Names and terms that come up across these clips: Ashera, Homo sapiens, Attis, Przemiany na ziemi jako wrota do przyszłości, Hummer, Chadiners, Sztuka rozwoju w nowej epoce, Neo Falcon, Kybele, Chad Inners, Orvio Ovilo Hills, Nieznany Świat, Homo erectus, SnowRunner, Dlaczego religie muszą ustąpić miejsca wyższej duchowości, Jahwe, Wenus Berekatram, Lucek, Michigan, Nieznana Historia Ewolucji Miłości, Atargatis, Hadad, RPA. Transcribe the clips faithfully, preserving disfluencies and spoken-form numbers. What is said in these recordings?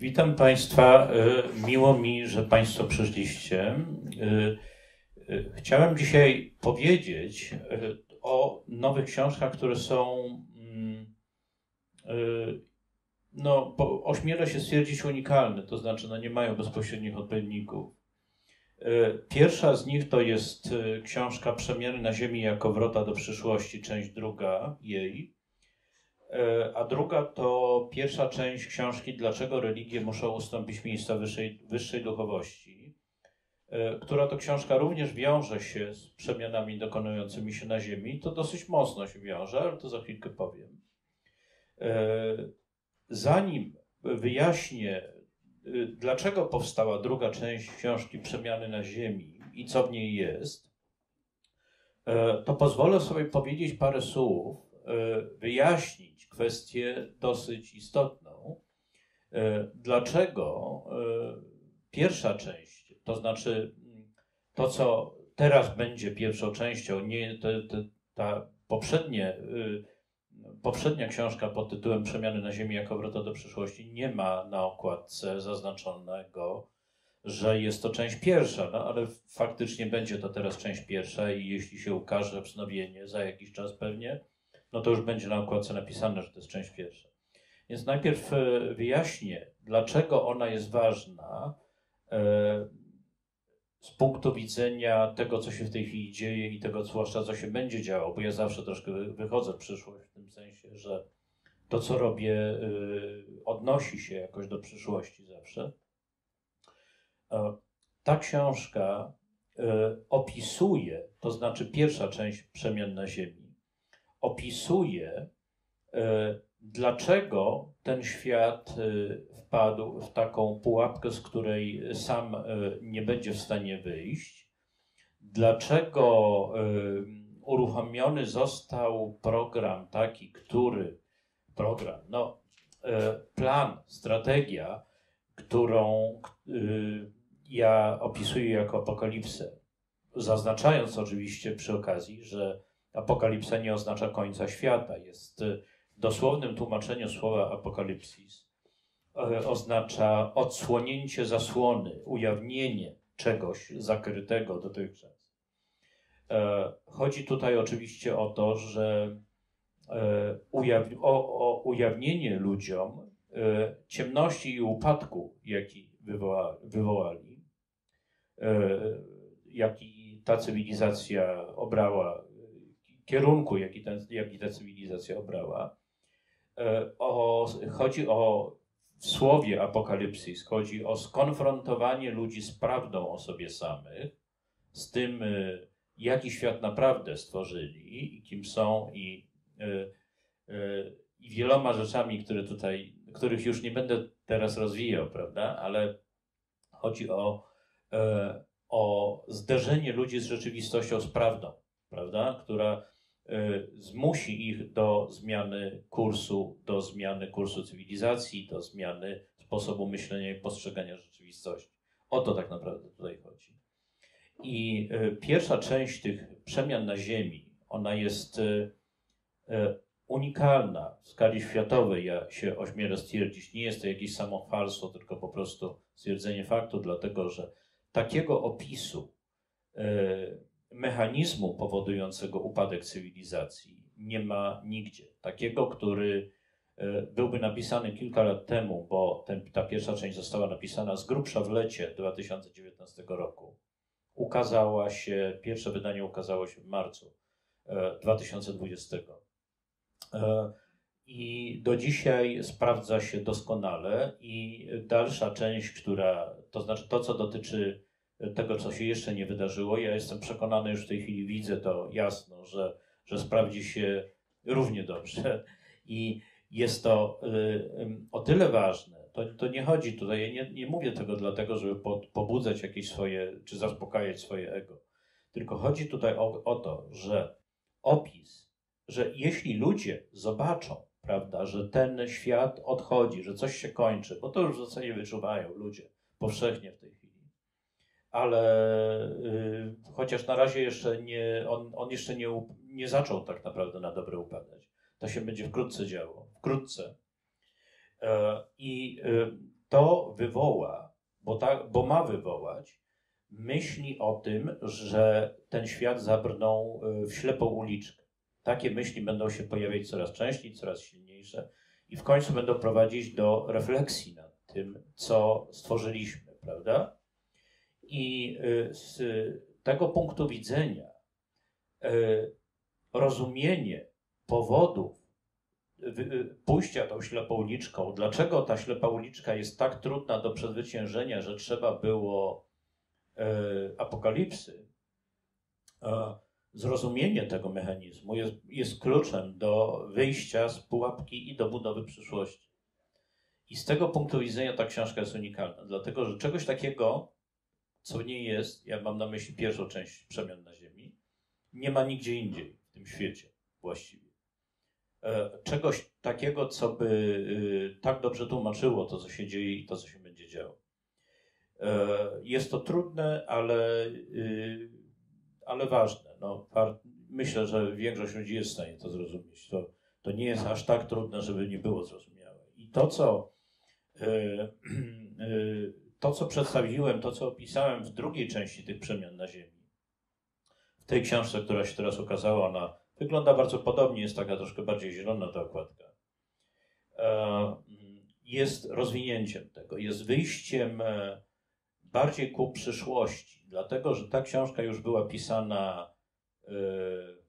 Witam Państwa. Miło mi, że Państwo przyszliście. Chciałem dzisiaj powiedzieć o nowych książkach, które są, no, ośmielę się stwierdzić, unikalne, to znaczy no, nie mają bezpośrednich odpowiedników. Pierwsza z nich to jest książka Przemiany na ziemi jako wrota do przyszłości, część druga jej. A druga to pierwsza część książki Dlaczego religie muszą ustąpić miejsca wyższej, wyższej duchowości, która to książka również wiąże się z przemianami dokonującymi się na Ziemi. To dosyć mocno się wiąże, ale to za chwilkę powiem. Zanim wyjaśnię, dlaczego powstała druga część książki Przemiany na Ziemi i co w niej jest, to pozwolę sobie powiedzieć parę słów, wyjaśnić kwestię dosyć istotną, dlaczego pierwsza część, to znaczy to, co teraz będzie pierwszą częścią, nie, te, te, ta poprzednie, poprzednia książka pod tytułem Przemiany na ziemi jako wrota do przyszłości nie ma na okładce zaznaczonego, że jest to część pierwsza, no ale faktycznie będzie to teraz część pierwsza i jeśli się ukaże wznowienie za jakiś czas pewnie, no to już będzie na okładce napisane, że to jest część pierwsza. Więc najpierw wyjaśnię, dlaczego ona jest ważna z punktu widzenia tego, co się w tej chwili dzieje i tego, zwłaszcza co się będzie działo, bo ja zawsze troszkę wychodzę w przyszłość w tym sensie, że to, co robię, odnosi się jakoś do przyszłości zawsze. Ta książka opisuje, to znaczy pierwsza część Przemian na Ziemi, opisuje, dlaczego ten świat wpadł w taką pułapkę, z której sam nie będzie w stanie wyjść, dlaczego uruchomiony został program taki, który, program, no, plan, strategia, którą ja opisuję jako apokalipsę, zaznaczając oczywiście przy okazji, że apokalipsa nie oznacza końca świata. Jest w dosłownym tłumaczeniu słowa apokalipsis. Oznacza odsłonięcie zasłony, ujawnienie czegoś zakrytego dotychczas. Chodzi tutaj oczywiście o to, że o, o ujawnienie ludziom ciemności i upadku, jaki wywoła, wywołali, jaki ta cywilizacja obrała, kierunku, jaki, ten, jaki ta cywilizacja obrała. O, chodzi o, w słowie apokalipsis, chodzi o skonfrontowanie ludzi z prawdą o sobie samych, z tym, jaki świat naprawdę stworzyli i kim są i, i wieloma rzeczami, które tutaj, których już nie będę teraz rozwijał, prawda, ale chodzi o, o zderzenie ludzi z rzeczywistością, z prawdą, prawda, która zmusi ich do zmiany kursu, do zmiany kursu cywilizacji, do zmiany sposobu myślenia i postrzegania rzeczywistości. O to tak naprawdę tutaj chodzi. I pierwsza część tych przemian na Ziemi, ona jest unikalna w skali światowej, ja się ośmielę stwierdzić, nie jest to jakieś samo falstwo, tylko po prostu stwierdzenie faktu, dlatego że takiego opisu mechanizmu powodującego upadek cywilizacji nie ma nigdzie. Takiego, który byłby napisany kilka lat temu, bo ten, ta pierwsza część została napisana z grubsza w lecie dwa tysiące dziewiętnastego roku. Ukazała się, pierwsze wydanie ukazało się w marcu dwa tysiące dwudziestego. I do dzisiaj sprawdza się doskonale i dalsza część, która, to znaczy to, co dotyczy tego, co się jeszcze nie wydarzyło. Ja jestem przekonany, już w tej chwili widzę to jasno, że, że sprawdzi się równie dobrze. I jest to o tyle ważne, to, to nie chodzi tutaj, ja nie, nie mówię tego dlatego, żeby pobudzać jakieś swoje, czy zaspokajać swoje ego, tylko chodzi tutaj o, o to, że opis, że jeśli ludzie zobaczą, prawda, że ten świat odchodzi, że coś się kończy, bo to już w zasadzie wyczuwają ludzie powszechnie w tej chwili, ale yy, chociaż na razie jeszcze nie, on, on jeszcze nie, nie zaczął tak naprawdę na dobre upadać. To się będzie wkrótce działo, wkrótce. Yy, I yy, to wywoła, bo, ta, bo ma wywołać, myśli o tym, że ten świat zabrnął w ślepą uliczkę. Takie myśli będą się pojawiać coraz częściej, coraz silniejsze i w końcu będą prowadzić do refleksji nad tym, co stworzyliśmy, prawda? I z tego punktu widzenia rozumienie powodów pójścia tą ślepą uliczką, dlaczego ta ślepa uliczka jest tak trudna do przezwyciężenia, że trzeba było apokalipsy, zrozumienie tego mechanizmu jest, jest kluczem do wyjścia z pułapki i do budowy przyszłości. I z tego punktu widzenia ta książka jest unikalna, dlatego że czegoś takiego, co nie jest, ja mam na myśli pierwszą część Przemian na ziemi, nie ma nigdzie indziej w tym świecie właściwie. Czegoś takiego, co by tak dobrze tłumaczyło to, co się dzieje i to, co się będzie działo. Jest to trudne, ale, ale ważne. No, myślę, że większość ludzi jest w stanie to zrozumieć. To, to nie jest aż tak trudne, żeby nie było zrozumiałe. I to, co, to, co przedstawiłem, to, co opisałem w drugiej części tych Przemian na ziemi, w tej książce, która się teraz ukazała, ona wygląda bardzo podobnie, jest taka troszkę bardziej zielona ta okładka. Jest rozwinięciem tego, jest wyjściem bardziej ku przyszłości, dlatego że ta książka już była pisana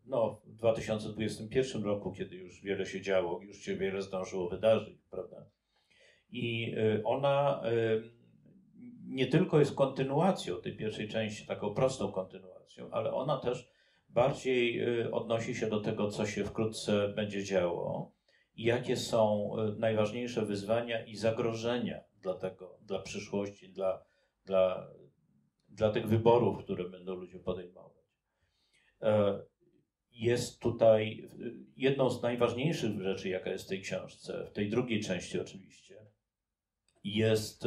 no, w dwa tysiące dwudziestym pierwszym roku, kiedy już wiele się działo, już się wiele zdążyło wydarzyć, prawda? I ona nie tylko jest kontynuacją tej pierwszej części, taką prostą kontynuacją, ale ona też bardziej odnosi się do tego, co się wkrótce będzie działo i jakie są najważniejsze wyzwania i zagrożenia dla tego, dla przyszłości, dla Dla, dla tych wyborów, które będą ludzie podejmować. Jest tutaj jedną z najważniejszych rzeczy, jaka jest w tej książce, w tej drugiej części oczywiście, jest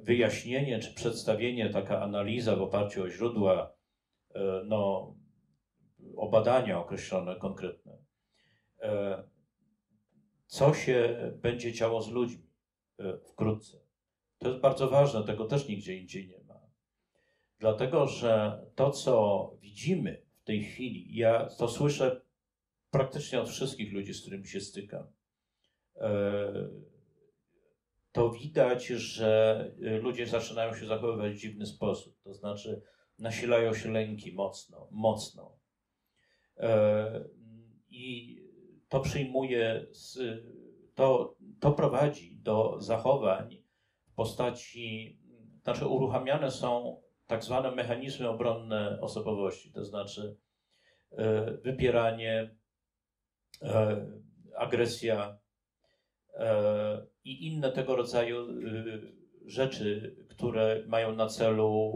wyjaśnienie czy przedstawienie, taka analiza w oparciu o źródła, no, o badania określone, konkretne. Co się będzie działo z ludźmi wkrótce. To jest bardzo ważne, tego też nigdzie indziej nie ma. Dlatego, że to, co widzimy w tej chwili, ja to słyszę praktycznie od wszystkich ludzi, z którymi się stykam, to widać, że ludzie zaczynają się zachowywać w dziwny sposób. To znaczy nasilają się lęki mocno, mocno. I to przyjmuje, to, to prowadzi do zachowań, postaci, znaczy uruchamiane są tak zwane mechanizmy obronne osobowości, to znaczy wypieranie, agresja i inne tego rodzaju rzeczy, które mają na celu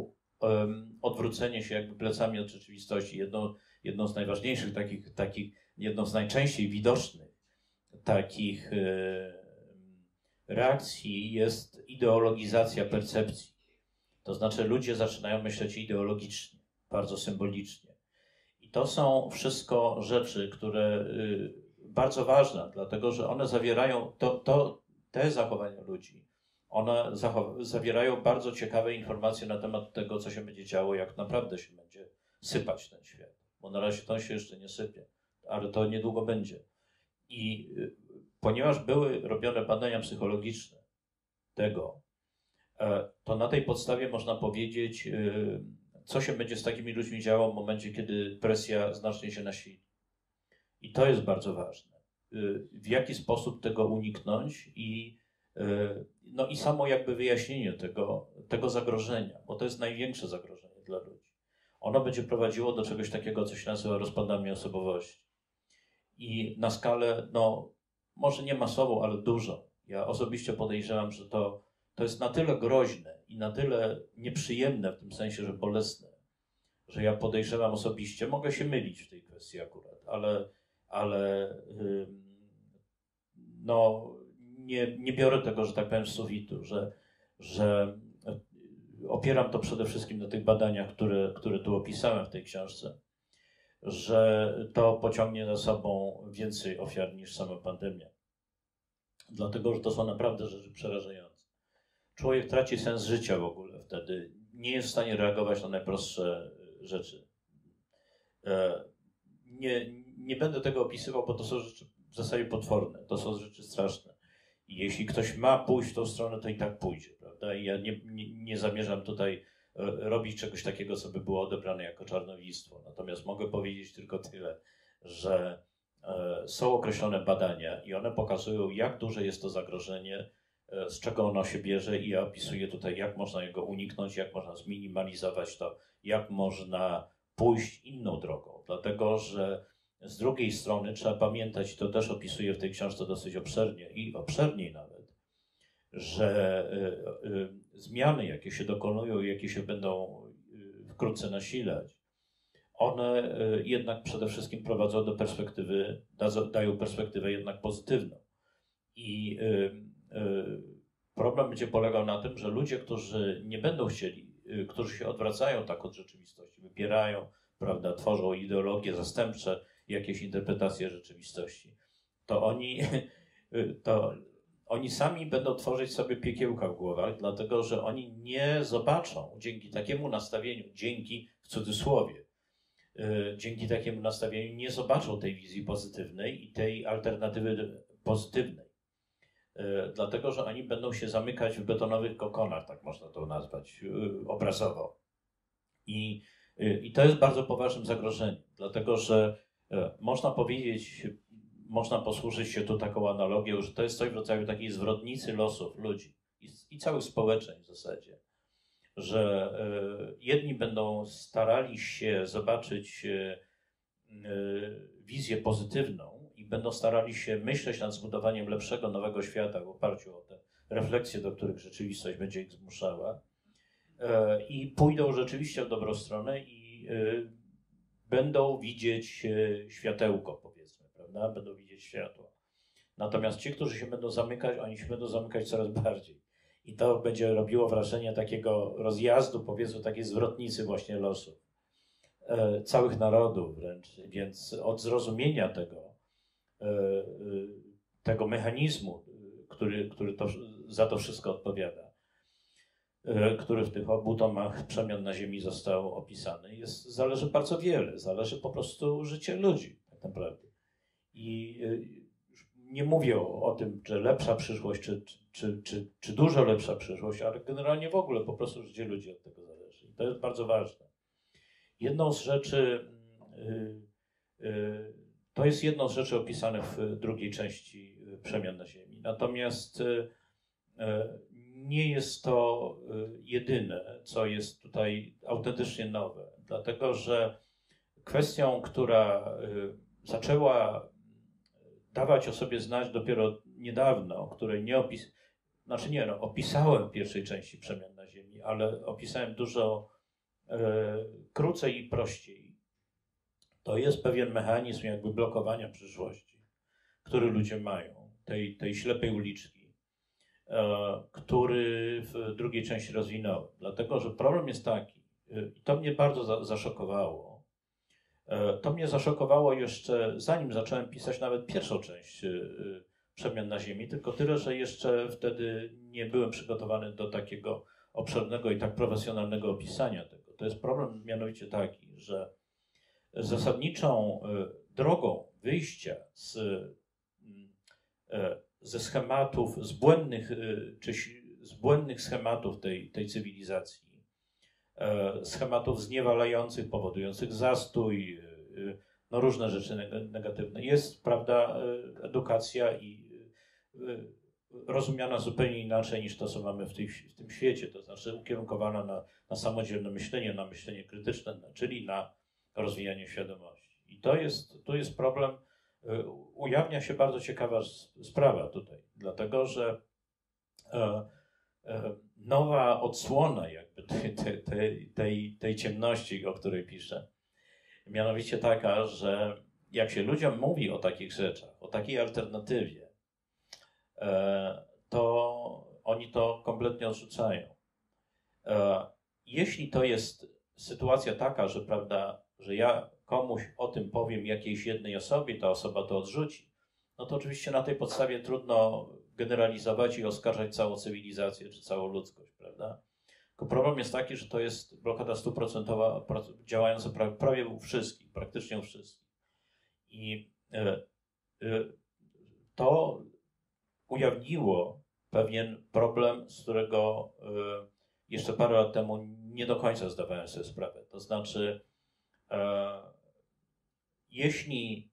odwrócenie się jakby plecami od rzeczywistości. Jedną, jedną z najważniejszych takich, takich, jedną z najczęściej widocznych takich reakcji jest ideologizacja percepcji. To znaczy ludzie zaczynają myśleć ideologicznie, bardzo symbolicznie. I to są wszystko rzeczy, które y, bardzo ważne, dlatego że one zawierają, to, to, te zachowania ludzi, one zachow- zawierają bardzo ciekawe informacje na temat tego, co się będzie działo, jak naprawdę się będzie sypać ten świat. Bo na razie to się jeszcze nie sypie, ale to niedługo będzie. I y, ponieważ były robione badania psychologiczne tego, to na tej podstawie można powiedzieć, co się będzie z takimi ludźmi działo w momencie, kiedy presja znacznie się nasili. I to jest bardzo ważne. W jaki sposób tego uniknąć i, no i samo jakby wyjaśnienie tego, tego zagrożenia, bo to jest największe zagrożenie dla ludzi. Ono będzie prowadziło do czegoś takiego, co się nazywa rozpadami osobowości. I na skalę, no, może nie masowo, ale dużo. Ja osobiście podejrzewam, że to, to jest na tyle groźne i na tyle nieprzyjemne, w tym sensie, że bolesne, że ja podejrzewam osobiście, mogę się mylić w tej kwestii akurat, ale, ale yy, no, nie, nie biorę tego, że tak powiem, z sufitu, że, że opieram to przede wszystkim na tych badaniach, które, które tu opisałem w tej książce, że to pociągnie za sobą więcej ofiar niż sama pandemia. dlatego że to są naprawdę rzeczy przerażające. Człowiek traci sens życia w ogóle wtedy. Nie jest w stanie reagować na najprostsze rzeczy. Nie, nie będę tego opisywał, bo to są rzeczy w zasadzie potworne. To są rzeczy straszne. I jeśli ktoś ma pójść w tą stronę, to i tak pójdzie, prawda? I ja nie, nie, nie zamierzam tutaj robić czegoś takiego, co by było odebrane jako czarnowidztwo. Natomiast mogę powiedzieć tylko tyle, że są określone badania i one pokazują, jak duże jest to zagrożenie, z czego ono się bierze, i ja opisuję tutaj, jak można jego uniknąć, jak można zminimalizować to, jak można pójść inną drogą. Dlatego że z drugiej strony trzeba pamiętać, i to też opisuję w tej książce dosyć obszernie i obszerniej nawet, że y, y, zmiany, jakie się dokonują i jakie się będą y, wkrótce nasilać, one y, jednak przede wszystkim prowadzą do perspektywy, da, dają perspektywę jednak pozytywną. I y, y, problem będzie polegał na tym, że ludzie, którzy nie będą chcieli, y, którzy się odwracają tak od rzeczywistości, wybierają, prawda, tworzą ideologie zastępcze, jakieś interpretacje rzeczywistości, to oni, to oni sami będą tworzyć sobie piekiełka w głowach, dlatego że oni nie zobaczą dzięki takiemu nastawieniu, dzięki w cudzysłowie, dzięki takiemu nastawieniu nie zobaczą tej wizji pozytywnej i tej alternatywy pozytywnej. Dlatego że oni będą się zamykać w betonowych kokonach, tak można to nazwać obrazowo. I, i to jest bardzo poważnym zagrożeniem, dlatego że można powiedzieć, można posłużyć się tu taką analogią, że to jest coś w rodzaju takiej zwrotnicy losów ludzi i, i całych społeczeństw w zasadzie. Że y, jedni będą starali się zobaczyć y, y, wizję pozytywną i będą starali się myśleć nad zbudowaniem lepszego, nowego świata w oparciu o te refleksje, do których rzeczywistość będzie ich zmuszała. Y, I pójdą rzeczywiście w dobrą stronę i y, będą widzieć światełko, powiedzmy, prawda? Będą widzieć światło. Natomiast ci, którzy się będą zamykać, oni się będą zamykać coraz bardziej. I to będzie robiło wrażenie takiego rozjazdu, powiedzmy, takiej zwrotnicy właśnie losów. E, całych narodów wręcz. Więc od zrozumienia tego, e, tego mechanizmu, który, który to, za to wszystko odpowiada, który w tych obu tomach Przemian na Ziemi został opisany, jest, zależy bardzo wiele. Zależy po prostu życie ludzi, tak naprawdę. I nie mówię o tym, czy lepsza przyszłość, czy, czy, czy, czy, czy dużo lepsza przyszłość, ale generalnie w ogóle po prostu życie ludzi od tego zależy. I to jest bardzo ważne. Jedną z rzeczy, yy, yy, to jest jedną z rzeczy opisanych w drugiej części Przemian na Ziemi. Natomiast yy, nie jest to jedyne, co jest tutaj autentycznie nowe, dlatego że kwestią, która zaczęła dawać o sobie znać dopiero niedawno, której nie opis... znaczy nie, no, opisałem w pierwszej części Przemian na Ziemi, ale opisałem dużo e, krócej i prościej. To jest pewien mechanizm jakby blokowania przyszłości, który ludzie mają, tej, tej ślepej uliczki, który w drugiej części rozwinąłem. Dlatego że problem jest taki, i to mnie bardzo za, zaszokowało, to mnie zaszokowało jeszcze zanim zacząłem pisać nawet pierwszą część Przemian na Ziemi, tylko tyle, że jeszcze wtedy nie byłem przygotowany do takiego obszernego i tak profesjonalnego opisania tego. To jest problem mianowicie taki, że zasadniczą drogą wyjścia z ze schematów, z błędnych, czy z błędnych schematów tej, tej cywilizacji, schematów zniewalających, powodujących zastój, no różne rzeczy negatywne. Jest, prawda, edukacja i rozumiana zupełnie inaczej niż to, co mamy w, tej, w tym świecie, to znaczy ukierunkowana na, na samodzielne myślenie, na myślenie krytyczne, czyli na rozwijanie świadomości. I to jest, to jest problem. Ujawnia się bardzo ciekawa sprawa tutaj, dlatego że nowa odsłona jakby tej, tej, tej, tej ciemności, o której piszę, mianowicie taka, że jak się ludziom mówi o takich rzeczach, o takiej alternatywie, to oni to kompletnie odrzucają. Jeśli to jest sytuacja taka, że, prawda, że ja komuś o tym powiem, jakiejś jednej osobie, ta osoba to odrzuci, no to oczywiście na tej podstawie trudno generalizować i oskarżać całą cywilizację czy całą ludzkość, prawda? Tylko problem jest taki, że to jest blokada stuprocentowa działająca prawie u wszystkich, praktycznie u wszystkich. I to ujawniło pewien problem, z którego jeszcze parę lat temu nie do końca zdawałem sobie sprawę. To znaczy, jeśli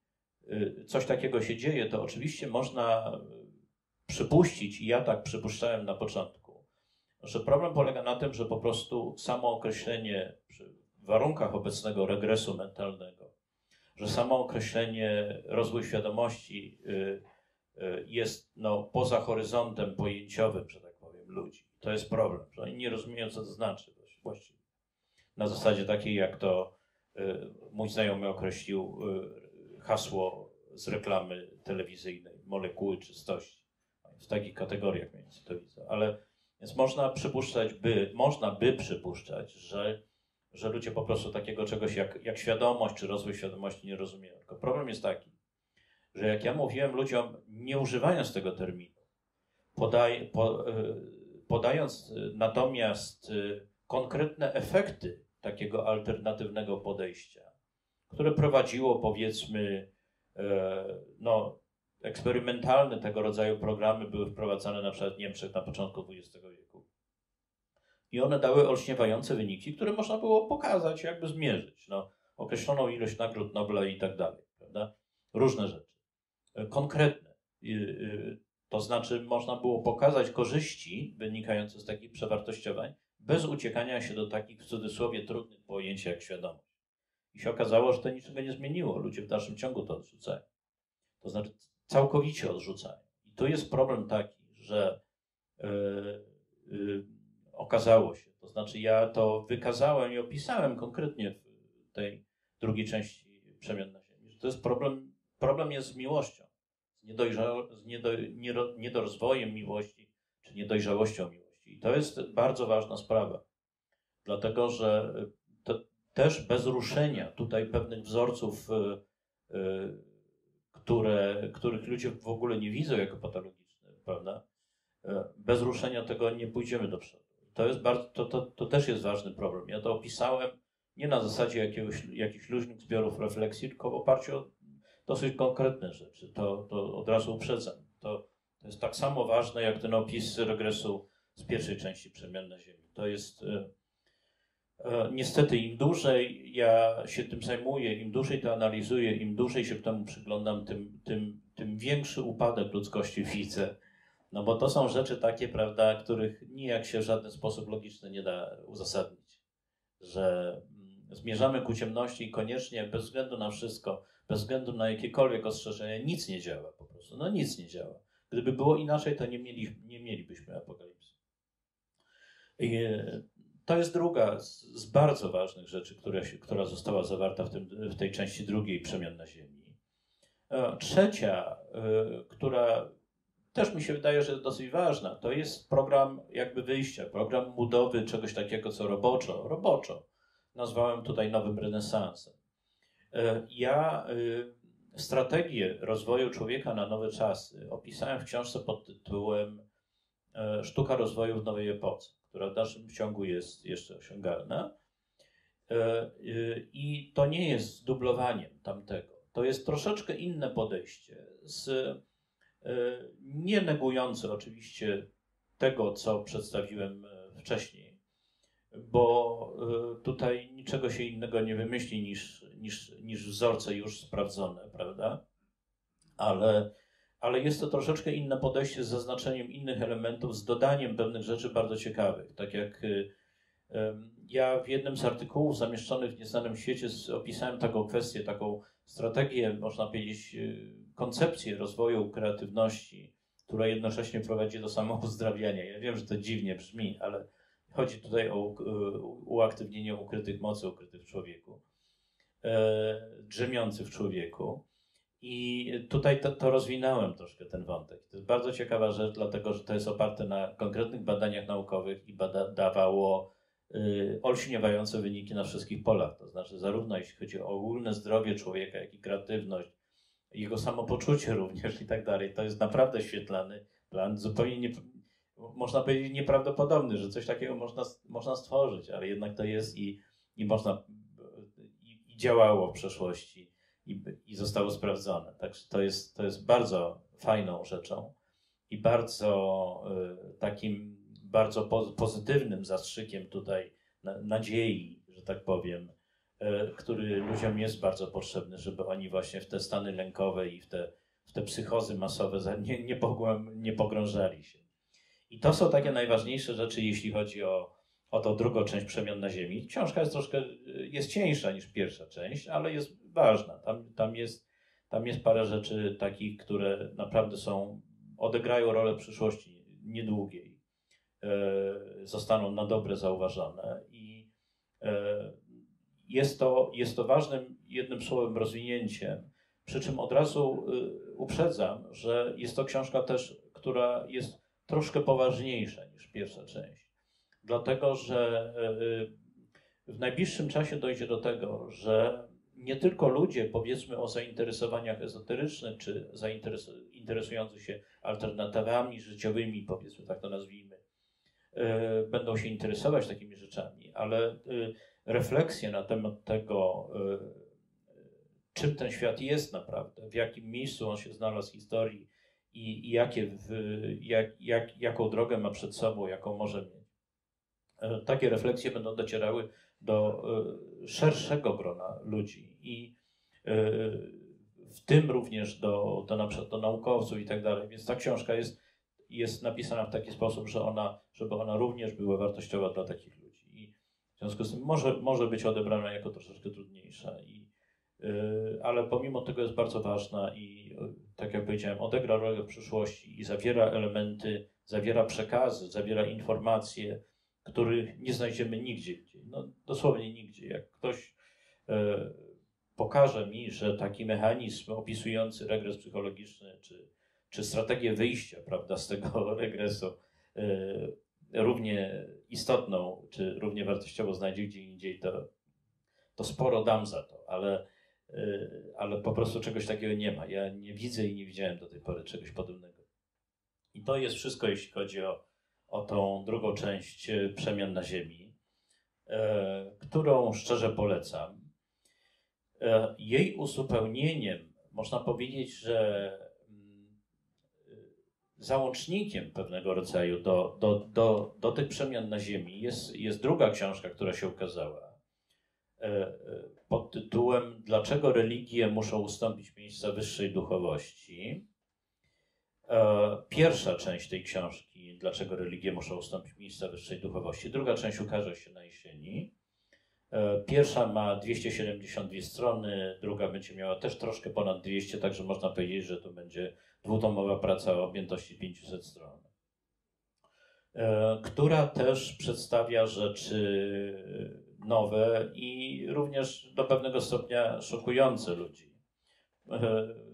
coś takiego się dzieje, to oczywiście można przypuścić, i ja tak przypuszczałem na początku, że problem polega na tym, że po prostu samo określenie przy warunkach obecnego regresu mentalnego, że samo określenie rozwój świadomości jest no, poza horyzontem pojęciowym, że tak powiem, ludzi. To jest problem, że oni nie rozumieją, co to znaczy właściwie. Na zasadzie takiej, jak to mój znajomy określił hasło z reklamy telewizyjnej, molekuły czystości. W takich kategoriach mniej więcej to widzę. Ale więc można przypuszczać, by, można by przypuszczać, że, że ludzie po prostu takiego czegoś jak, jak świadomość czy rozwój świadomości nie rozumieją. Tylko problem jest taki, że jak ja mówiłem ludziom, nie używając tego terminu, podaj, po, podając natomiast konkretne efekty takiego alternatywnego podejścia, które prowadziło, powiedzmy, no, eksperymentalne tego rodzaju programy były wprowadzane na przykład w Niemczech na początku dwudziestego wieku. I one dały olśniewające wyniki, które można było pokazać, jakby zmierzyć. No, określoną ilość nagród Nobla i tak dalej, prawda? Różne rzeczy. Konkretne. To znaczy, można było pokazać korzyści wynikające z takich przewartościowań bez uciekania się do takich, w cudzysłowie, trudnych pojęć jak świadomość. I się okazało, że to niczego nie zmieniło. Ludzie w dalszym ciągu to odrzucają. To znaczy całkowicie odrzucają. I tu jest problem taki, że yy, yy, okazało się, to znaczy ja to wykazałem i opisałem konkretnie w tej drugiej części Przemian na ziemi, że to jest problem, problem jest z miłością, z, niedojrza, z niedo, nie, niedorozwojem miłości, czy niedojrzałością miłości. I to jest bardzo ważna sprawa, dlatego że to też bez ruszenia tutaj pewnych wzorców yy, yy, Które, których ludzie w ogóle nie widzą jako patologiczne, prawda? Bez ruszenia tego nie pójdziemy do przodu. To, jest bardzo, to, to, to też jest ważny problem. Ja to opisałem nie na zasadzie jakiegoś, jakichś luźnych zbiorów refleksji, tylko w oparciu o dosyć konkretne rzeczy. To, to od razu uprzedzam. To, to jest tak samo ważne jak ten opis regresu z pierwszej części Przemian na ziemi. To jest... Niestety, im dłużej ja się tym zajmuję, im dłużej to analizuję, im dłużej się temu przyglądam, tym, tym, tym większy upadek ludzkości widzę. No bo to są rzeczy takie, prawda, których nijak się w żaden sposób logiczny nie da uzasadnić. Że zmierzamy ku ciemności i koniecznie, bez względu na wszystko, bez względu na jakiekolwiek ostrzeżenie, nic nie działa po prostu. No nic nie działa. Gdyby było inaczej, to nie, mieli, nie mielibyśmy apokalipsy. I, To jest druga z bardzo ważnych rzeczy, która, się, która została zawarta w, tym, w tej części drugiej Przemian na ziemi. Trzecia, która też mi się wydaje, że jest dosyć ważna, to jest program jakby wyjścia, program budowy czegoś takiego, co roboczo, roboczo nazwałem tutaj nowym renesansem. Ja strategię rozwoju człowieka na nowe czasy opisałem w książce pod tytułem Sztuka rozwoju w nowej epoce, która w dalszym ciągu jest jeszcze osiągalna. I to nie jest dublowaniem tamtego. To jest troszeczkę inne podejście, z, nie negujące oczywiście tego, co przedstawiłem wcześniej, bo tutaj niczego się innego nie wymyśli niż, niż, niż wzorce już sprawdzone, prawda? Ale... Ale jest to troszeczkę inne podejście z zaznaczeniem innych elementów, z dodaniem pewnych rzeczy bardzo ciekawych. Tak jak ja w jednym z artykułów zamieszczonych w Nieznanym Świecie opisałem taką kwestię, taką strategię, można powiedzieć, koncepcję rozwoju kreatywności, która jednocześnie prowadzi do samouzdrawiania. Ja wiem, że to dziwnie brzmi, ale chodzi tutaj o uaktywnienie ukrytych mocy ukrytych w człowieku, drzemiących w człowieku. I tutaj to, to rozwinąłem troszkę ten wątek. To jest bardzo ciekawa rzecz, dlatego że to jest oparte na konkretnych badaniach naukowych i bada, dawało y, olśniewające wyniki na wszystkich polach. To znaczy zarówno jeśli chodzi o ogólne zdrowie człowieka, jak i kreatywność, jego samopoczucie również i tak dalej. To jest naprawdę świetlany Plan zupełnie, nie, można powiedzieć, nieprawdopodobny, że coś takiego można, można stworzyć, ale jednak to jest i, i można, i, i działało w przeszłości i, i zostało sprawdzone. Także to jest, to jest bardzo fajną rzeczą i bardzo y, takim bardzo po, pozytywnym zastrzykiem tutaj na, nadziei, że tak powiem, y, który ludziom jest bardzo potrzebny, żeby oni właśnie w te stany lękowe i w te w te psychozy masowe nie, nie, pogłęb, nie pogrążali się. I to są takie najważniejsze rzeczy, jeśli chodzi o, o tą drugą część Przemian na Ziemi. Książka jest troszkę jest cieńsza niż pierwsza część, ale jest ważna. Tam, tam, jest, tam jest parę rzeczy takich, które naprawdę są, odegrają rolę przyszłości niedługiej. E, zostaną na dobre zauważone i e, jest, to, jest to ważnym, jednym słowem, rozwinięciem. Przy czym od razu y, uprzedzam, że jest to książka też, która jest troszkę poważniejsza niż pierwsza część. Dlatego, że y, w najbliższym czasie dojdzie do tego, że nie tylko ludzie, powiedzmy o zainteresowaniach ezoterycznych, czy zainteres- interesujących się alternatywami życiowymi, powiedzmy tak to nazwijmy, y, będą się interesować takimi rzeczami, ale y, refleksje na temat tego, y, czym ten świat jest naprawdę, w jakim miejscu on się znalazł w historii i, i jakie w, jak, jak, jaką drogę ma przed sobą, jaką może mieć. Takie refleksje będą docierały do szerszego grona ludzi i w tym również do, do, na przykład do naukowców i tak dalej. Więc ta książka jest, jest napisana w taki sposób, że ona, żeby ona również była wartościowa dla takich ludzi. I w związku z tym może, może być odebrana jako troszeczkę trudniejsza. I, ale pomimo tego jest bardzo ważna i, tak jak powiedziałem, odegra rolę w przyszłości i zawiera elementy, zawiera przekazy, zawiera informacje, których nie znajdziemy nigdzie indziej. No, dosłownie nigdzie. Jak ktoś e, pokaże mi, że taki mechanizm opisujący regres psychologiczny czy, czy strategię wyjścia, prawda, z tego regresu e, równie istotną czy równie wartościową znajdzie gdzie indziej, to, to sporo dam za to, ale ale po prostu czegoś takiego nie ma. Ja nie widzę i nie widziałem do tej pory czegoś podobnego. I to jest wszystko, jeśli chodzi o, o tą drugą część Przemian na Ziemi, e, którą szczerze polecam. E, jej uzupełnieniem można powiedzieć, że mm, załącznikiem pewnego rodzaju do, do, do, do tych Przemian na Ziemi jest, jest druga książka, która się ukazała, pod tytułem Dlaczego religie muszą ustąpić miejsca wyższej duchowości. Pierwsza część tej książki, Dlaczego religie muszą ustąpić miejsca wyższej duchowości. Druga część ukaże się na jesieni. Pierwsza ma dwieście siedemdziesiąt dwie strony, druga będzie miała też troszkę ponad dwieście, także można powiedzieć, że to będzie dwutomowa praca o objętości pięćset stron, która też przedstawia rzeczy nowe i również do pewnego stopnia szokujące ludzi.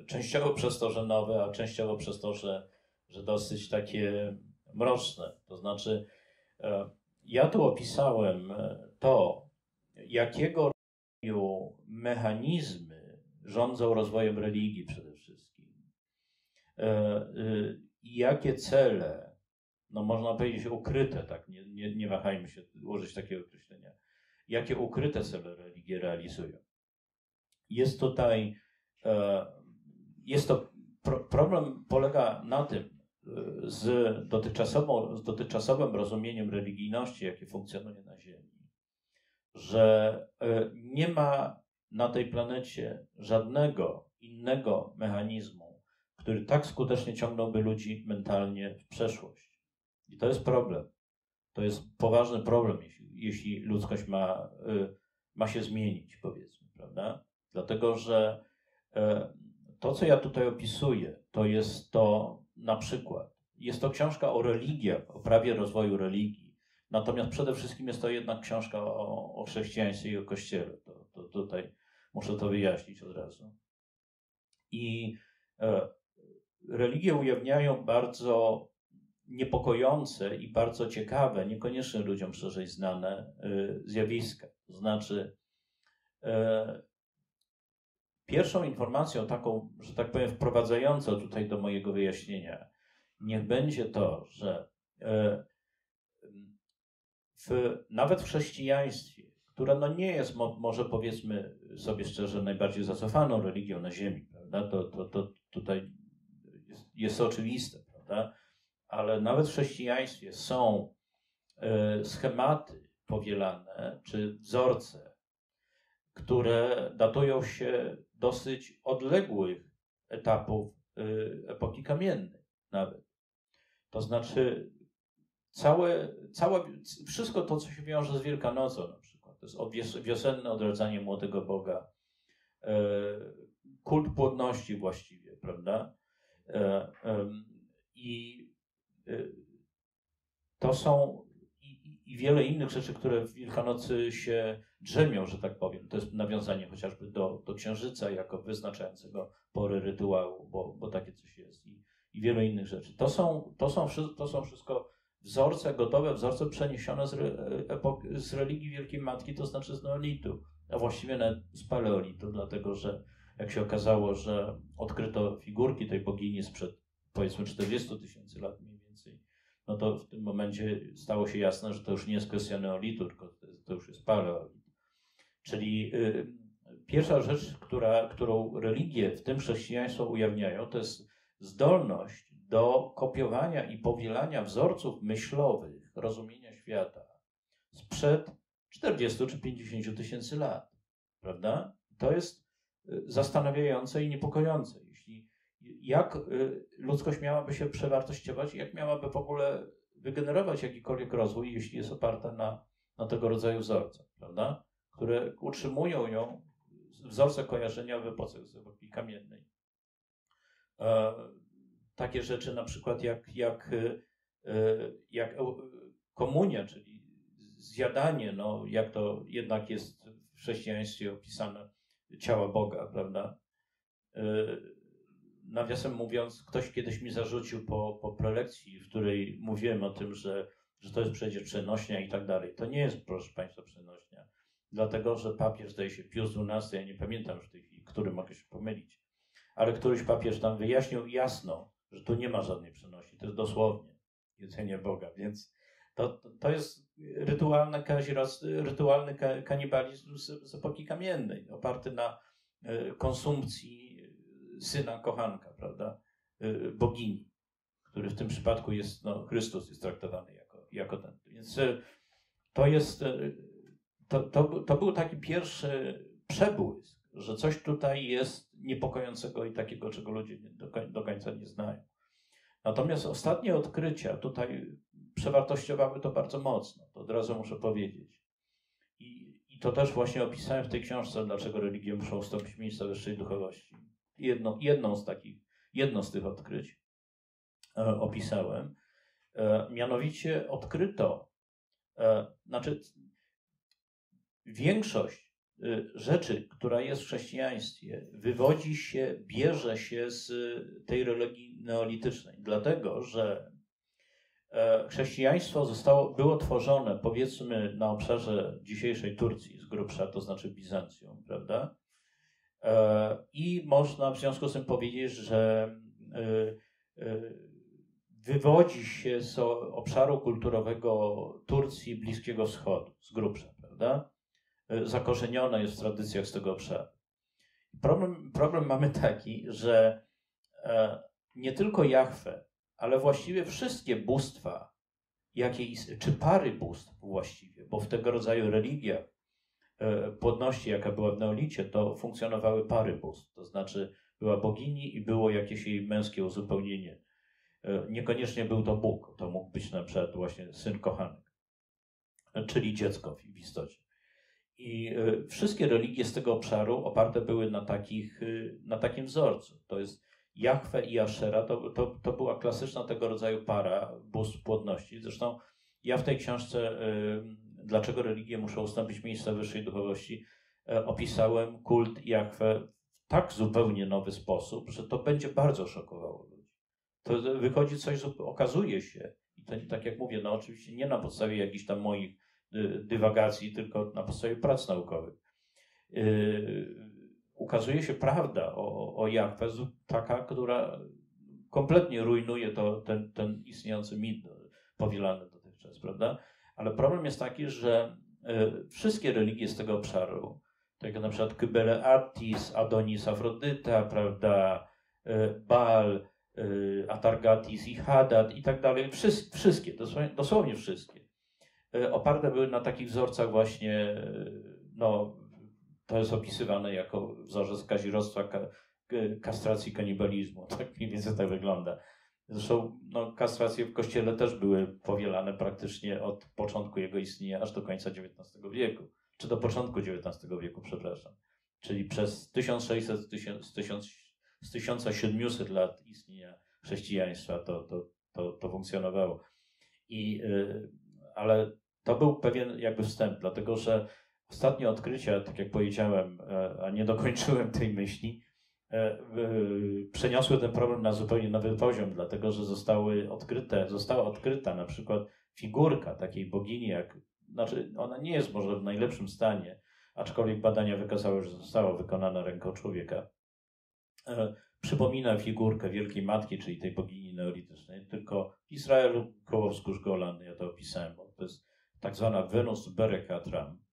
Częściowo przez to, że nowe, a częściowo przez to, że, że dosyć takie mroczne. To znaczy, ja tu opisałem to, jakiego rodzaju mechanizmy rządzą rozwojem religii przede wszystkim. Jakie cele, no można powiedzieć ukryte, tak, nie, nie, nie wahajmy się użyć takiego określenia, jakie ukryte cele religie realizują. Jest tutaj, jest to, problem polega na tym, z dotychczasową, z dotychczasowym rozumieniem religijności, jakie funkcjonuje na Ziemi, że nie ma na tej planecie żadnego innego mechanizmu, który tak skutecznie ciągnąłby ludzi mentalnie w przeszłość. I to jest problem. To jest poważny problem, jeśli, jeśli ludzkość ma, y, ma się zmienić, powiedzmy, prawda? Dlatego, że y, to, co ja tutaj opisuję, to jest to na przykład, jest to książka o religiach, o prawie rozwoju religii, natomiast przede wszystkim jest to jednak książka o, o chrześcijaństwie i o Kościele. To, to tutaj muszę to wyjaśnić od razu. I y, religie ujawniają bardzo niepokojące i bardzo ciekawe, niekoniecznie ludziom szerzej znane y, zjawiska. To znaczy, y, pierwszą informacją taką, że tak powiem, wprowadzającą tutaj do mojego wyjaśnienia niech będzie to, że w, nawet w chrześcijaństwie, które no nie jest, mo, może powiedzmy sobie szczerze, najbardziej zacofaną religią na ziemi, prawda? To, to, to tutaj jest, jest oczywiste, prawda? Ale nawet w chrześcijaństwie są y, schematy powielane, czy wzorce, które datują się dosyć odległych etapów y, epoki kamiennej nawet. To znaczy całe, całe, wszystko to, co się wiąże z Wielkanocą na przykład, to jest wiosenne odradzanie młodego Boga, y, kult płodności właściwie, prawda? Y, y, I to są i, i wiele innych rzeczy, które w Wielkanocy się drzemią, że tak powiem. To jest nawiązanie chociażby do, do księżyca jako wyznaczającego pory rytuału, bo, bo takie coś jest. I, i wiele innych rzeczy. To są, to są, to są wszystko wzorce, gotowe wzorce przeniesione z, re, epoki, z religii Wielkiej Matki, to znaczy z neolitu, a właściwie nawet z paleolitu, dlatego że jak się okazało, że odkryto figurki tej bogini sprzed powiedzmy czterdziestu tysięcy lat mniej więcej, no to w tym momencie stało się jasne, że to już nie jest kwestia neolitu, tylko to już jest paleolit. Czyli y, pierwsza rzecz, która, którą religie, w tym chrześcijaństwo, ujawniają, to jest zdolność do kopiowania i powielania wzorców myślowych, rozumienia świata sprzed czterdziestu czy pięćdziesięciu tysięcy lat, prawda? To jest y, zastanawiające i niepokojące. Jak ludzkość miałaby się przewartościować, jak miałaby w ogóle wygenerować jakikolwiek rozwój, jeśli jest oparta na, na tego rodzaju wzorcach, prawda? Które utrzymują ją, wzorce kojarzenia w epoce z epoki kamiennej. E, takie rzeczy na przykład jak, jak, jak komunia, czyli zjadanie, no, jak to jednak jest w chrześcijaństwie opisane, ciała Boga, prawda? E, Nawiasem mówiąc, ktoś kiedyś mi zarzucił po, po prelekcji, w której mówiłem o tym, że, że to jest przecież przenośnia i tak dalej. To nie jest, proszę Państwa, przenośnia, dlatego że papież, zdaje się, Pius dwunasty, ja nie pamiętam już w tej chwili, który mogę się pomylić, ale któryś papież tam wyjaśnił jasno, że tu nie ma żadnej przenośni, to jest dosłownie jedzenie Boga, więc to, to jest rytualny, rytualny kanibalizm z, z epoki kamiennej, oparty na konsumpcji syna kochanka, prawda, bogini, który w tym przypadku jest, no, Chrystus jest traktowany jako, jako ten. Więc to jest, to, to, to był taki pierwszy przebłysk, że coś tutaj jest niepokojącego i takiego, czego ludzie do, do końca nie znają. Natomiast ostatnie odkrycia tutaj przewartościowały to bardzo mocno, to od razu muszę powiedzieć. I, i to też właśnie opisałem w tej książce, dlaczego religie muszą ustąpić miejsca wyższej duchowości. Jedno, jedną z takich, jedno z tych odkryć e, opisałem. E, mianowicie odkryto, e, znaczy większość e, rzeczy, która jest w chrześcijaństwie, wywodzi się, bierze się z tej religii neolitycznej, dlatego że e, chrześcijaństwo zostało, było tworzone, powiedzmy, na obszarze dzisiejszej Turcji z grubsza, to znaczy Bizancjum, prawda? I można w związku z tym powiedzieć, że wywodzi się z obszaru kulturowego Turcji, Bliskiego Wschodu, z grubsza, prawda? Zakorzenione jest w tradycjach z tego obszaru. Problem, problem mamy taki, że nie tylko Jahwe, ale właściwie wszystkie bóstwa, jakie istnieją, czy pary bóstw właściwie, bo w tego rodzaju religiach płodności, jaka była w neolicie, to funkcjonowały pary bóstw, to znaczy była bogini i było jakieś jej męskie uzupełnienie. Niekoniecznie był to Bóg, to mógł być na przykład właśnie syn kochanek, czyli dziecko w istocie. I wszystkie religie z tego obszaru oparte były na, takich, na takim wzorcu. To jest Jahwe i Ashera, to, to, to była klasyczna tego rodzaju para bóstw płodności. Zresztą ja w tej książce Dlaczego religie muszą ustąpić miejsca wyższej duchowości, E, opisałem kult Jahwe w tak zupełnie nowy sposób, że to będzie bardzo szokowało ludzi. To wychodzi coś, co okazuje się, i to nie, tak jak mówię, no oczywiście nie na podstawie jakichś tam moich dy, dywagacji, tylko na podstawie prac naukowych. E, ukazuje się prawda o, o Jahwe, taka, która kompletnie rujnuje to, ten, ten istniejący mit powielany dotychczas, prawda? Ale problem jest taki, że y, wszystkie religie z tego obszaru, tak jak na przykład Kybele Attis, Adonis Afrodyta, prawda, y, Baal, y, Atargatis i Hadad i tak dalej, Wszys wszystkie, dosłownie, dosłownie wszystkie, y, oparte były na takich wzorcach właśnie, y, no, to jest opisywane jako wzorzec kazirodztwa, ka kastracji, kanibalizmu, tak mniej więcej tak wygląda. Zresztą no, kastracje w Kościele też były powielane praktycznie od początku jego istnienia aż do końca dziewiętnastego wieku, czy do początku dziewiętnastego wieku, przepraszam. Czyli przez tysiąc sześćset, tysiąc siedemset lat istnienia chrześcijaństwa to, to, to, to funkcjonowało. I, yy, ale to był pewien jakby wstęp, dlatego że ostatnie odkrycia, tak jak powiedziałem, a nie dokończyłem tej myśli, przeniosły ten problem na zupełnie nowy poziom, dlatego że zostały odkryte, została odkryta na przykład figurka takiej bogini, jak, znaczy ona nie jest może w najlepszym stanie, aczkolwiek badania wykazały, że została wykonana ręką człowieka. Przypomina figurkę Wielkiej Matki, czyli tej bogini neolitycznej, tylko w Izraelu, koło wzgórz Golan, ja to opisałem, bo to jest tak zwana Wenus Berekatram.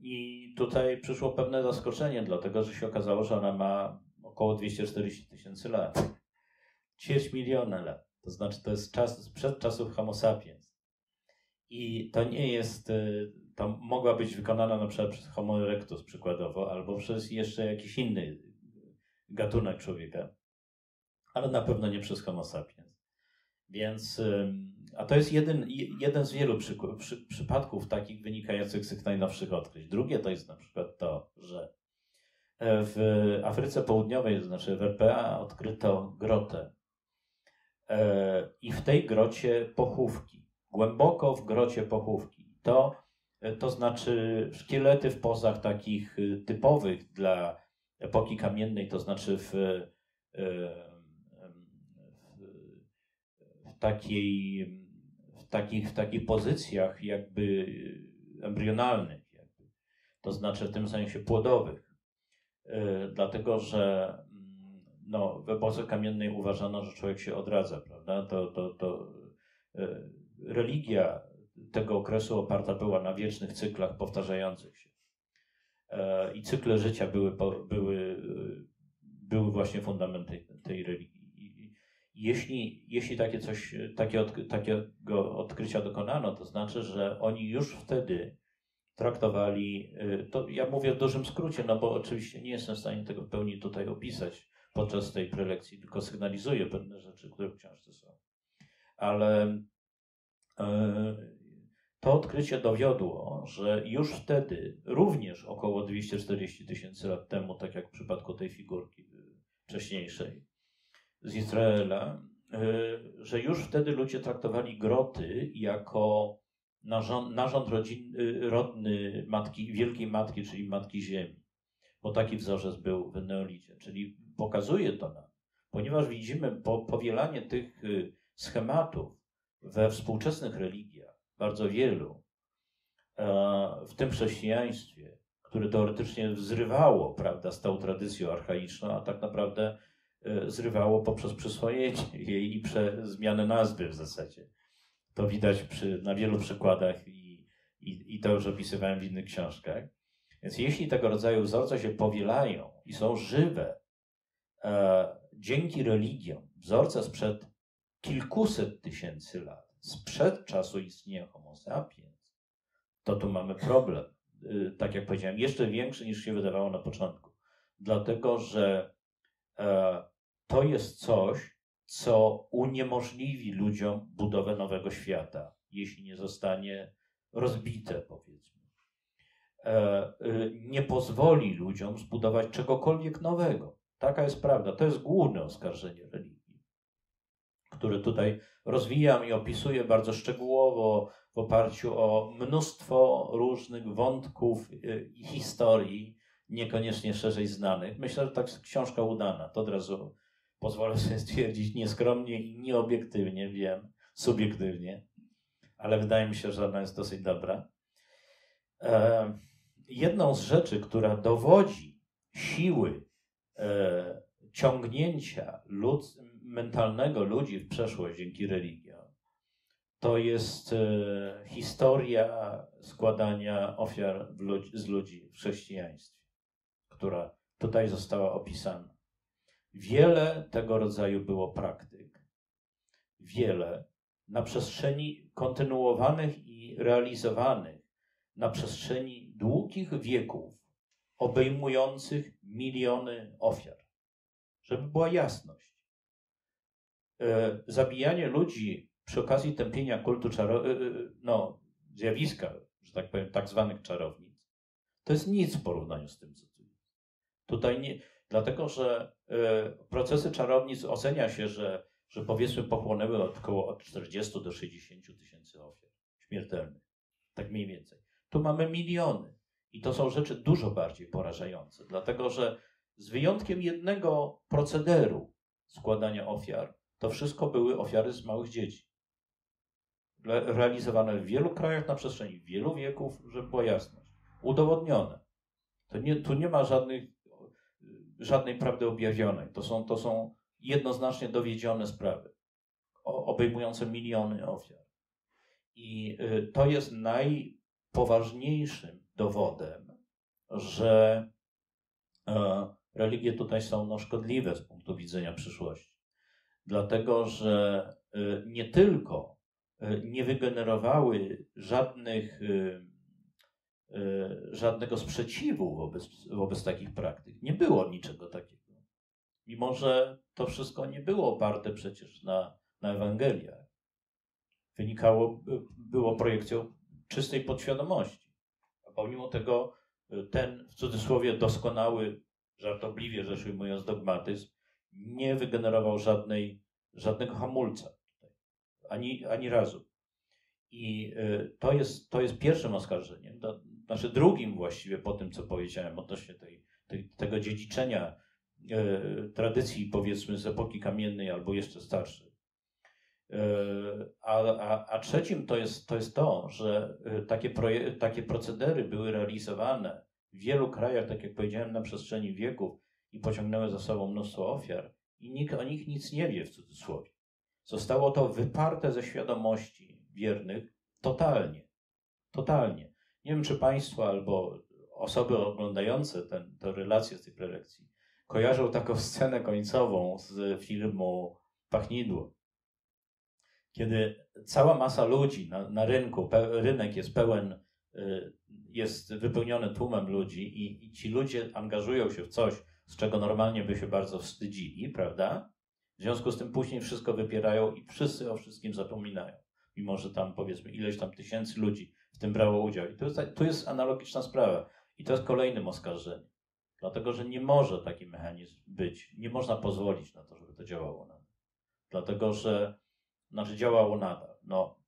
I tutaj przyszło pewne zaskoczenie, dlatego że się okazało, że ona ma około dwieście czterdzieści tysięcy lat. Ćwierć miliona lat. To znaczy to jest czas sprzed czasów Homo sapiens. I to nie jest, to mogła być wykonana na przykład przez Homo erectus przykładowo, albo przez jeszcze jakiś inny gatunek człowieka. Ale na pewno nie przez Homo sapiens. Więc, a to jest jeden, jeden z wielu przy, przy, przypadków takich wynikających z tych najnowszych odkryć. Drugie to jest na przykład to, że w Afryce Południowej, to znaczy w R P A, odkryto grotę i w tej grocie pochówki, głęboko w grocie pochówki. To, to znaczy szkielety w pozach takich typowych dla epoki kamiennej, to znaczy w Takiej, w, takich, w takich pozycjach jakby embrionalnych, jakby. To znaczy w tym sensie płodowych, yy, dlatego że no, w epoce kamiennej uważano, że człowiek się odradza, prawda? To, to, to yy, religia tego okresu oparta była na wiecznych cyklach powtarzających się yy, i cykle życia były, były, yy, były właśnie fundamentem tej, tej religii. Jeśli, jeśli takie coś, takie od, takiego odkrycia dokonano, to znaczy, że oni już wtedy traktowali, to ja mówię w dużym skrócie, no bo oczywiście nie jestem w stanie tego w pełni tutaj opisać podczas tej prelekcji, tylko sygnalizuję pewne rzeczy, które w książce są. Ale to odkrycie dowiodło, że już wtedy, również około dwieście czterdzieści tysięcy lat temu, tak jak w przypadku tej figurki wcześniejszej, z Izraela, że już wtedy ludzie traktowali groty jako narząd, narząd rodzinny, rodny matki, Wielkiej Matki, czyli Matki Ziemi, bo taki wzorzec był w neolicie. Czyli pokazuje to nam, ponieważ widzimy po, powielanie tych schematów we współczesnych religiach, bardzo wielu, w tym chrześcijaństwie, które teoretycznie zrywało, prawda, z tą tradycją archaiczną, a tak naprawdę zrywało poprzez przyswojenie jej i prze, zmianę nazwy w zasadzie. To widać przy, na wielu przykładach i, i, i to już opisywałem w innych książkach. Więc jeśli tego rodzaju wzorce się powielają i są żywe e, dzięki religiom, wzorce sprzed kilkuset tysięcy lat, sprzed czasu istnienia Homo sapiens, to tu mamy problem, e, tak jak powiedziałem, jeszcze większy niż się wydawało na początku. Dlatego, że to jest coś, co uniemożliwi ludziom budowę nowego świata, jeśli nie zostanie rozbite, powiedzmy. Nie pozwoli ludziom zbudować czegokolwiek nowego. Taka jest prawda. To jest główne oskarżenie religii, które tutaj rozwijam i opisuję bardzo szczegółowo w oparciu o mnóstwo różnych wątków i historii, niekoniecznie szerzej znanych. Myślę, że tak książka udana. To od razu pozwolę sobie stwierdzić nieskromnie i nieobiektywnie, wiem, subiektywnie, ale wydaje mi się, że ona jest dosyć dobra. E, jedną z rzeczy, która dowodzi siły e, ciągnięcia ludz, mentalnego ludzi w przeszłość dzięki religiom. To jest e, historia składania ofiar w ludzi, z ludzi w chrześcijaństwie, która tutaj została opisana. Wiele tego rodzaju było praktyk. Wiele na przestrzeni kontynuowanych i realizowanych na przestrzeni długich wieków, obejmujących miliony ofiar. Żeby była jasność. E, zabijanie ludzi przy okazji tępienia kultu czarownic, no, zjawiska, że tak powiem, tak zwanych czarownic, to jest nic w porównaniu z tym, co tu jest. Tutaj nie, dlatego, że y, procesy czarownic ocenia się, że, że powiedzmy pochłonęły od około od czterdziestu do sześćdziesięciu tysięcy ofiar śmiertelnych. Tak mniej więcej. Tu mamy miliony. I to są rzeczy dużo bardziej porażające, dlatego, że z wyjątkiem jednego procederu składania ofiar, to wszystko były ofiary z małych dzieci. Realizowane w wielu krajach na przestrzeni wielu wieków, żeby była jasność. Udowodnione. To nie, tu nie ma żadnych, żadnej prawdy objawionej. To są, to są jednoznacznie dowiedzione sprawy, obejmujące miliony ofiar. I to jest najpoważniejszym dowodem, że religie tutaj są no, szkodliwe z punktu widzenia przyszłości. Dlatego, że nie tylko nie wygenerowały żadnych, żadnego sprzeciwu wobec, wobec takich praktyk. Nie było niczego takiego. Mimo, że to wszystko nie było oparte przecież na, na Ewangeliach. Wynikało, było projekcją czystej podświadomości. A pomimo tego ten, w cudzysłowie, doskonały, żartobliwie rzecz ujmując, dogmatyzm, nie wygenerował żadnej, żadnego hamulca, ani, ani razu. I y, to jest, to jest pierwszym oskarżeniem, to, znaczy drugim właściwie po tym, co powiedziałem odnośnie tej, tej, tego dziedziczenia y, tradycji, powiedzmy, z epoki kamiennej albo jeszcze starszej. Y, a, a, a trzecim to jest to, jest to że y, takie, proje- takie procedery były realizowane w wielu krajach, tak jak powiedziałem, na przestrzeni wieków, i pociągnęły za sobą mnóstwo ofiar i nikt o nich nic nie wie, w cudzysłowie. Zostało to wyparte ze świadomości wiernych totalnie. Totalnie. Nie wiem, czy Państwo albo osoby oglądające ten, tę relację z tej prelekcji kojarzą taką scenę końcową z filmu Pachnidło. Kiedy cała masa ludzi na, na rynku, pe, rynek jest pełen, jest wypełniony tłumem ludzi i, i ci ludzie angażują się w coś, z czego normalnie by się bardzo wstydzili, prawda? W związku z tym później wszystko wypierają i wszyscy o wszystkim zapominają. Mimo, że tam powiedzmy ileś tam tysięcy ludzi w tym brało udział. I tu jest, tu jest analogiczna sprawa. I to jest kolejnym oskarżeniem. Dlatego, że nie może taki mechanizm być. Nie można pozwolić na to, żeby to działało nadal. Dlatego, że znaczy działało nadal. No,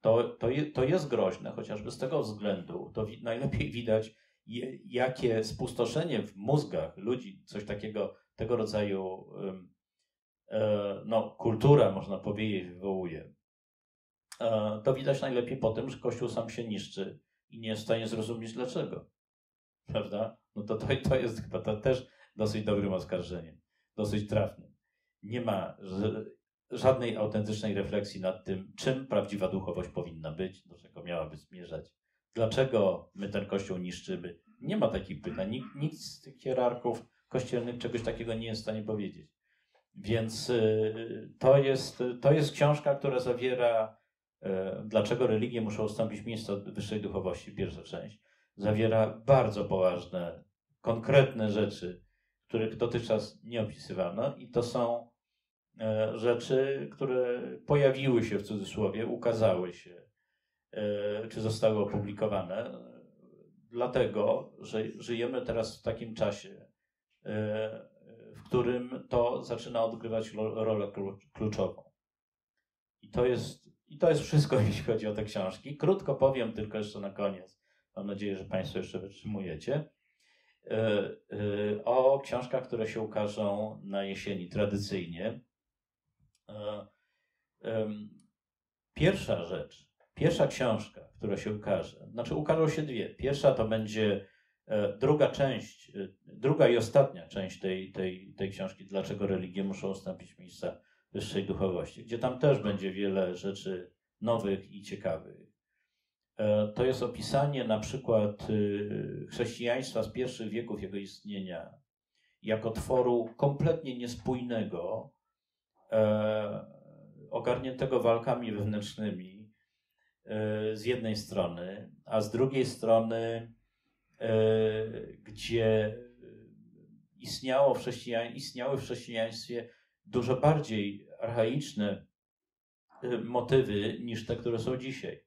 to, to, je, to jest groźne, chociażby z tego względu. To wi- najlepiej widać, jakie spustoszenie w mózgach ludzi, coś takiego, tego rodzaju e, no, kultura, można powiedzieć, wywołuje. E, to widać najlepiej po tym, że Kościół sam się niszczy i nie jest w stanie zrozumieć dlaczego. Prawda? No to, to, to jest chyba to też dosyć dobrym oskarżeniem, dosyć trafnym. Nie ma ż- żadnej autentycznej refleksji nad tym, czym prawdziwa duchowość powinna być, do czego miałaby zmierzać. Dlaczego my ten Kościół niszczymy? Nie ma takich pytań. Nikt, nikt z tych hierarchów kościelnych czegoś takiego nie jest w stanie powiedzieć. Więc y, to, jest, to jest książka, która zawiera y, Dlaczego religie muszą ustąpić miejsca wyższej duchowości, pierwsza część. Zawiera bardzo poważne, konkretne rzeczy, których dotychczas nie opisywano i to są y, rzeczy, które pojawiły się w cudzysłowie, ukazały się. Czy zostały opublikowane, dlatego, że żyjemy teraz w takim czasie, w którym to zaczyna odgrywać rolę kluczową. I to jest, i to jest wszystko, jeśli chodzi o te książki. Krótko powiem tylko jeszcze na koniec, mam nadzieję, że Państwo jeszcze wytrzymujecie, o książkach, które się ukażą na jesieni tradycyjnie. Pierwsza rzecz, Pierwsza książka, która się ukaże, znaczy ukażą się dwie. Pierwsza to będzie Druga część, druga i ostatnia część tej, tej, tej książki, Dlaczego religie muszą ustąpić miejsca wyższej duchowości, gdzie tam też będzie wiele rzeczy nowych i ciekawych. To jest opisanie na przykład chrześcijaństwa z pierwszych wieków jego istnienia jako tworu kompletnie niespójnego, ogarniętego walkami wewnętrznymi z jednej strony, a z drugiej strony gdzie istniało w chrześcijań, istniały w chrześcijaństwie dużo bardziej archaiczne motywy niż te, które są dzisiaj,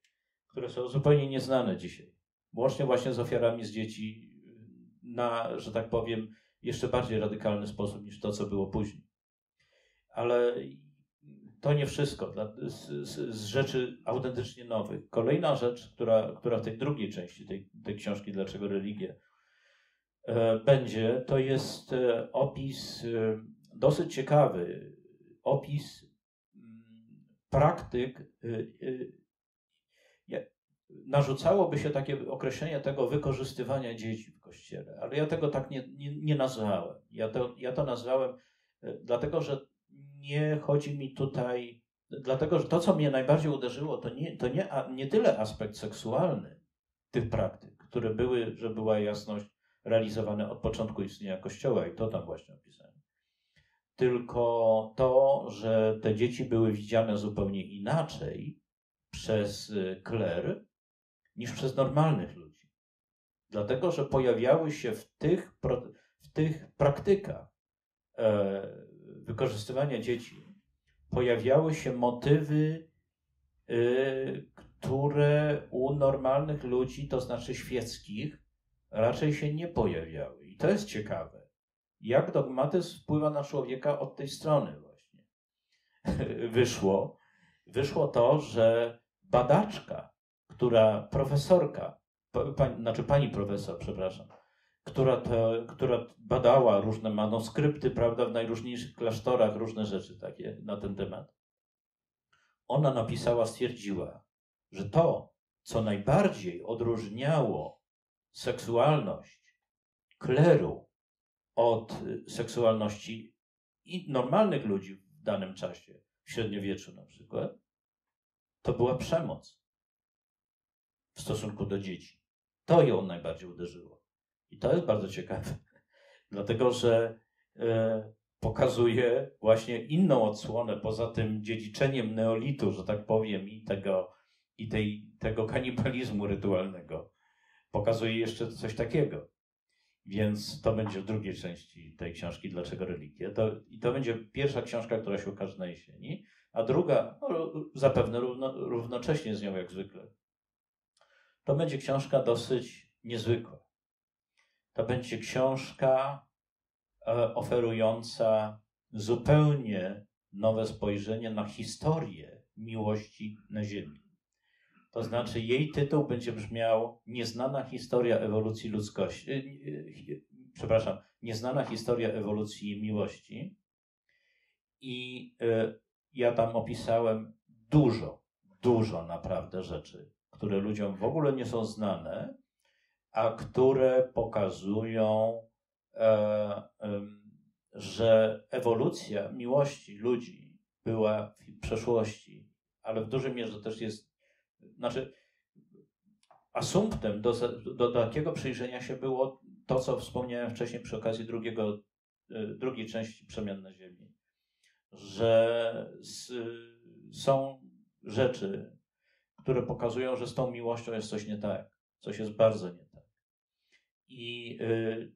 które są zupełnie nieznane dzisiaj. Łącznie właśnie z ofiarami z dzieci na, że tak powiem, jeszcze bardziej radykalny sposób niż to, co było później. Ale to nie wszystko. Z, z, z rzeczy autentycznie nowych. Kolejna rzecz, która, która w tej drugiej części tej, tej książki Dlaczego religie e, będzie, to jest e, opis e, dosyć ciekawy, opis m, praktyk. E, e, narzucałoby się takie określenie tego wykorzystywania dzieci w Kościele, ale ja tego tak nie, nie, nie nazwałem. Ja to, ja to nazwałem e, dlatego, że nie chodzi mi tutaj, dlatego że to, co mnie najbardziej uderzyło, to nie, to nie, a, nie tyle aspekt seksualny tych praktyk, które były, że była jasność, realizowane od początku istnienia Kościoła i to tam właśnie opisałem, tylko to, że te dzieci były widziane zupełnie inaczej przez kler niż przez normalnych ludzi. Dlatego, że pojawiały się w tych, w tych praktykach e, wykorzystywania dzieci, pojawiały się motywy, yy, które u normalnych ludzi, to znaczy świeckich, raczej się nie pojawiały. I to jest ciekawe, jak dogmatyzm wpływa na człowieka od tej strony właśnie. Wyszło, wyszło to, że badaczka, która profesorka, pani, znaczy pani profesor, przepraszam, Która, to, która badała różne manuskrypty, prawda, w najróżniejszych klasztorach, różne rzeczy takie na ten temat. Ona napisała, stwierdziła, że to, co najbardziej odróżniało seksualność kleru od seksualności i normalnych ludzi w danym czasie, w średniowieczu na przykład, to była przemoc w stosunku do dzieci. To ją najbardziej uderzyło. I to jest bardzo ciekawe, dlatego że e, pokazuje właśnie inną odsłonę, poza tym dziedziczeniem neolitu, że tak powiem, i tego, i tej, tego kanibalizmu rytualnego. Pokazuje jeszcze coś takiego. Więc to będzie w drugiej części tej książki Dlaczego religie? To, I to będzie pierwsza książka, która się ukaże na jesieni, a druga, no, zapewne równo, równocześnie z nią jak zwykle. To będzie książka dosyć niezwykła. To będzie książka oferująca zupełnie nowe spojrzenie na historię miłości na Ziemi. To znaczy jej tytuł będzie brzmiał Nieznana historia ewolucji ludzkości, przepraszam, Nieznana historia ewolucji miłości. I ja tam opisałem dużo, dużo naprawdę rzeczy, które ludziom w ogóle nie są znane, a które pokazują, e, e, że ewolucja miłości ludzi była w przeszłości, ale w dużej mierze też jest, znaczy asumptem do, do takiego przyjrzenia się było to, co wspomniałem wcześniej przy okazji drugiego, drugiej części Przemian na ziemi, że s, są rzeczy, które pokazują, że z tą miłością jest coś nie tak, coś jest bardzo nie tak. I y,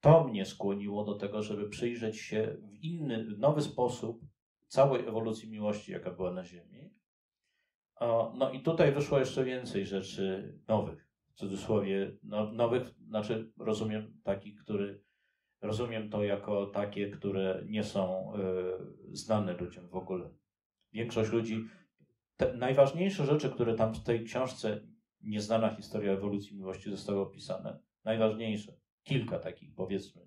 to mnie skłoniło do tego, żeby przyjrzeć się w inny, w nowy sposób całej ewolucji miłości, jaka była na Ziemi. O, no i tutaj wyszło jeszcze więcej rzeczy nowych, w cudzysłowie no, nowych, znaczy rozumiem taki, który, rozumiem to jako takie, które nie są y, znane ludziom w ogóle. Większość ludzi, te najważniejsze rzeczy, które tam w tej książce Nieznana historia ewolucji miłości zostały opisane, najważniejsze, kilka takich powiedzmy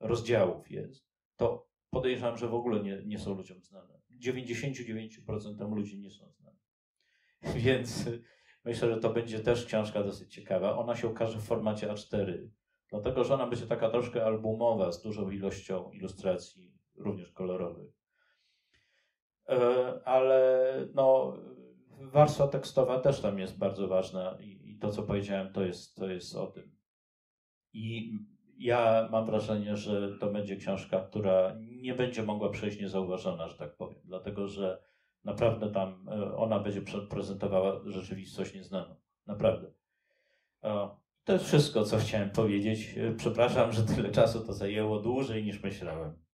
rozdziałów jest, to podejrzewam, że w ogóle nie, nie są ludziom znane. dziewięćdziesiąt dziewięć procent ludzi nie są znane. Więc Myślę, że to będzie też książka dosyć ciekawa. Ona się ukaże w formacie A cztery, dlatego że ona będzie taka troszkę albumowa, z dużą ilością ilustracji, również kolorowych. Ale no, warstwa tekstowa też tam jest bardzo ważna i to, co powiedziałem, to jest, to jest o tym. I ja mam wrażenie, że to będzie książka, która nie będzie mogła przejść niezauważona, że tak powiem, dlatego że naprawdę tam ona będzie prezentowała rzeczywistość nieznaną. Naprawdę. To jest wszystko, co chciałem powiedzieć. Przepraszam, że tyle czasu to zajęło, dłużej niż myślałem.